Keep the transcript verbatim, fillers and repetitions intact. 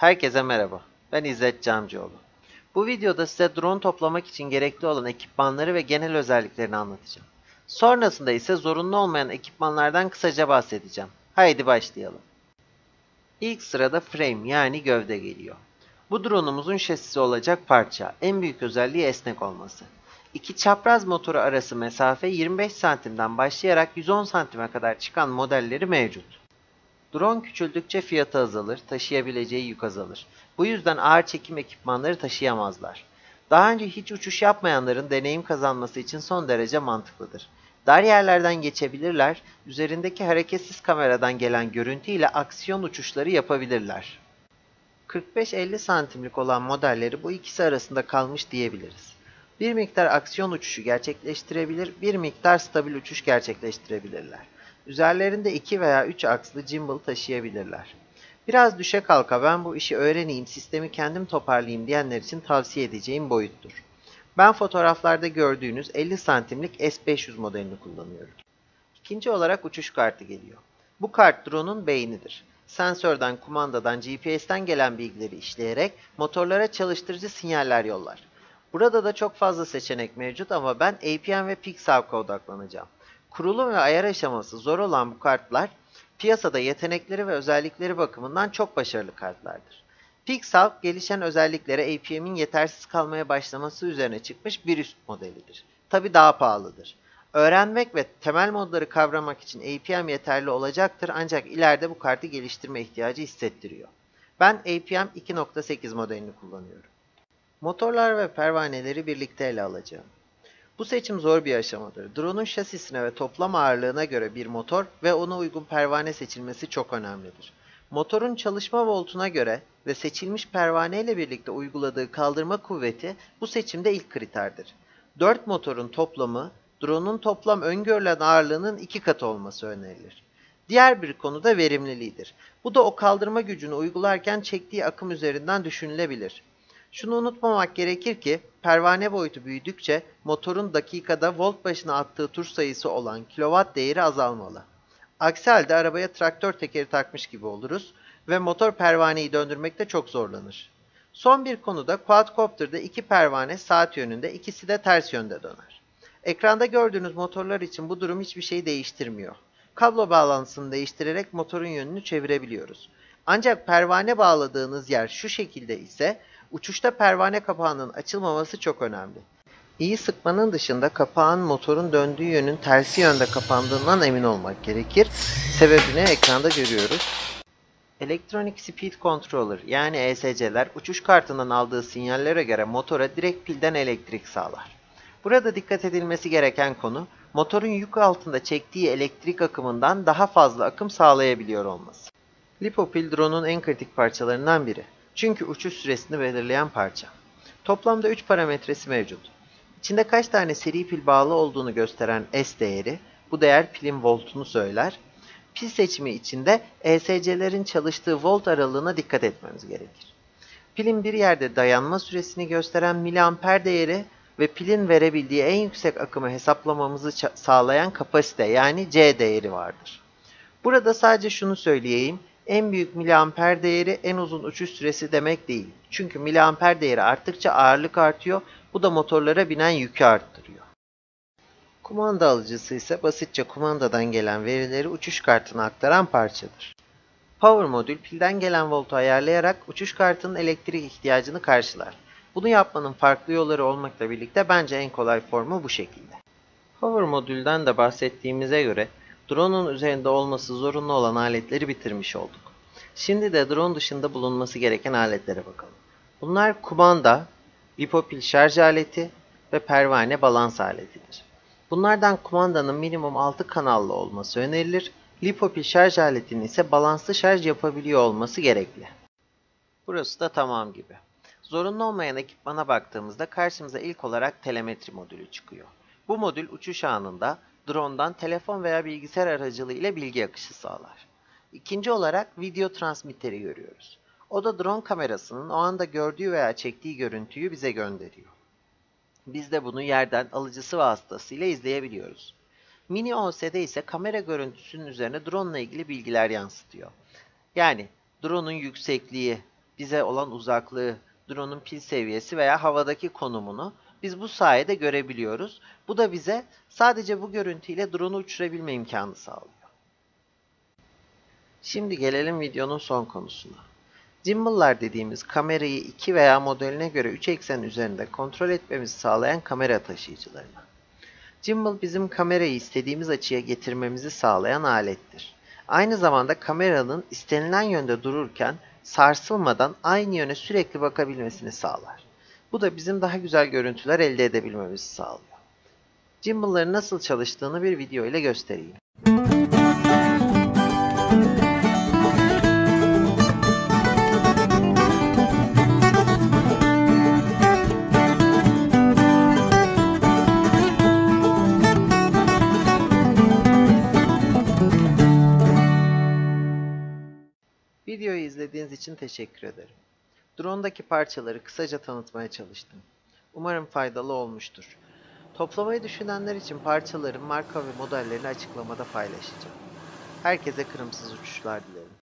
Herkese merhaba, ben İzzet Camcıoğlu. Bu videoda size drone toplamak için gerekli olan ekipmanları ve genel özelliklerini anlatacağım. Sonrasında ise zorunlu olmayan ekipmanlardan kısaca bahsedeceğim. Haydi başlayalım. İlk sırada frame yani gövde geliyor. Bu drone'umuzun şasisi olacak parça, en büyük özelliği esnek olması. İki çapraz motoru arası mesafe yirmi beş santimden başlayarak yüz on santime kadar çıkan modelleri mevcut. Drone küçüldükçe fiyatı azalır, taşıyabileceği yük azalır. Bu yüzden ağır çekim ekipmanları taşıyamazlar. Daha önce hiç uçuş yapmayanların deneyim kazanması için son derece mantıklıdır. Dar yerlerden geçebilirler, üzerindeki hareketsiz kameradan gelen görüntüyle aksiyon uçuşları yapabilirler. kırk beş elli santimlik olan modelleri bu ikisi arasında kalmış diyebiliriz. Bir miktar aksiyon uçuşu gerçekleştirebilir, bir miktar stabil uçuş gerçekleştirebilirler. Üzerlerinde iki veya üç akslı gimbal taşıyabilirler. Biraz düşe kalka ben bu işi öğreneyim, sistemi kendim toparlayayım diyenler için tavsiye edeceğim boyuttur. Ben fotoğraflarda gördüğünüz elli santimlik S beş yüz modelini kullanıyorum. İkinci olarak uçuş kartı geliyor. Bu kart drone'un beynidir. Sensörden, kumandadan, G P S'ten gelen bilgileri işleyerek motorlara çalıştırıcı sinyaller yollar. Burada da çok fazla seçenek mevcut ama ben A P M ve Pixhawk'a odaklanacağım. Kurulum ve ayar aşaması zor olan bu kartlar piyasada yetenekleri ve özellikleri bakımından çok başarılı kartlardır. Pixhawk gelişen özelliklere A P M'in yetersiz kalmaya başlaması üzerine çıkmış bir üst modelidir. Tabi daha pahalıdır. Öğrenmek ve temel modları kavramak için A P M yeterli olacaktır ancak ileride bu kartı geliştirme ihtiyacı hissettiriyor. Ben A P M iki nokta sekiz modelini kullanıyorum. Motorlar ve pervaneleri birlikte ele alacağım. Bu seçim zor bir aşamadır. Drone'un şasisine ve toplam ağırlığına göre bir motor ve ona uygun pervane seçilmesi çok önemlidir. Motorun çalışma voltuna göre ve seçilmiş pervane ile birlikte uyguladığı kaldırma kuvveti bu seçimde ilk kriterdir. dört motorun toplamı, drone'un toplam öngörülen ağırlığının iki katı olması önerilir. Diğer bir konu da verimliliğidir. Bu da o kaldırma gücünü uygularken çektiği akım üzerinden düşünülebilir. Şunu unutmamak gerekir ki pervane boyutu büyüdükçe motorun dakikada volt başına attığı tur sayısı olan kilowatt değeri azalmalı. Aksi halde arabaya traktör tekeri takmış gibi oluruz ve motor pervaneyi döndürmekte çok zorlanır. Son bir konuda quadcopter'da iki pervane saat yönünde, ikisi de ters yönde döner. Ekranda gördüğünüz motorlar için bu durum hiçbir şey değiştirmiyor. Kablo bağlantısını değiştirerek motorun yönünü çevirebiliyoruz. Ancak pervane bağladığınız yer şu şekilde ise uçuşta pervane kapağının açılmaması çok önemli. İyi sıkmanın dışında kapağın motorun döndüğü yönün tersi yönde kapandığından emin olmak gerekir. Sebebini ekranda görüyoruz. Electronic Speed Controller yani E S C'ler uçuş kartından aldığı sinyallere göre motora direkt pilden elektrik sağlar. Burada dikkat edilmesi gereken konu motorun yük altında çektiği elektrik akımından daha fazla akım sağlayabiliyor olması. LiPo pil drone'un en kritik parçalarından biri. Çünkü uçuş süresini belirleyen parça. Toplamda üç parametresi mevcut. İçinde kaç tane seri pil bağlı olduğunu gösteren S değeri, bu değer pilin voltunu söyler. Pil seçimi içinde E S C'lerin çalıştığı volt aralığına dikkat etmemiz gerekir. Pilin bir yerde dayanma süresini gösteren miliamper değeri ve pilin verebildiği en yüksek akımı hesaplamamızı sağlayan kapasite yani C değeri vardır. Burada sadece şunu söyleyeyim. En büyük miliamper değeri en uzun uçuş süresi demek değil. Çünkü miliamper değeri arttıkça ağırlık artıyor. Bu da motorlara binen yükü arttırıyor. Kumanda alıcısı ise basitçe kumandadan gelen verileri uçuş kartına aktaran parçadır. Power modül pilden gelen voltu ayarlayarak uçuş kartının elektrik ihtiyacını karşılar. Bunu yapmanın farklı yolları olmakla birlikte bence en kolay formu bu şekilde. Power modülden de bahsettiğimize göre drone'un üzerinde olması zorunlu olan aletleri bitirmiş olduk. Şimdi de drone dışında bulunması gereken aletlere bakalım. Bunlar kumanda, LiPo pil şarj aleti ve pervane balans aletidir. Bunlardan kumandanın minimum altı kanallı olması önerilir. LiPo pil şarj aletinin ise balanslı şarj yapabiliyor olması gerekli. Burası da tamam gibi. Zorunlu olmayan ekipmana baktığımızda karşımıza ilk olarak telemetri modülü çıkıyor. Bu modül uçuş anında drone'dan telefon veya bilgisayar aracılığıyla bilgi akışı sağlar. İkinci olarak video transmitteri görüyoruz. O da drone kamerasının o anda gördüğü veya çektiği görüntüyü bize gönderiyor. Biz de bunu yerden alıcısı vasıtasıyla izleyebiliyoruz. Mini O S D ise kamera görüntüsünün üzerine drone ile ilgili bilgiler yansıtıyor. Yani drone'un yüksekliği, bize olan uzaklığı, drone'un pil seviyesi veya havadaki konumunu biz bu sayede görebiliyoruz. Bu da bize sadece bu görüntüyle drone'u uçurabilme imkanı sağlıyor. Şimdi gelelim videonun son konusuna. Gimbal'lar dediğimiz kamerayı iki veya modeline göre üç eksen üzerinde kontrol etmemizi sağlayan kamera taşıyıcılarına. Gimbal bizim kamerayı istediğimiz açıya getirmemizi sağlayan alettir. Aynı zamanda kameranın istenilen yönde dururken sarsılmadan aynı yöne sürekli bakabilmesini sağlar. Bu da bizim daha güzel görüntüler elde edebilmemizi sağlıyor. Gimbal'ların nasıl çalıştığını bir video ile göstereyim. Videoyu izlediğiniz için teşekkür ederim. Drone'daki parçaları kısaca tanıtmaya çalıştım. Umarım faydalı olmuştur. Toplamayı düşünenler için parçaların marka ve modellerini açıklamada paylaşacağım. Herkese kırımsız uçuşlar dilerim.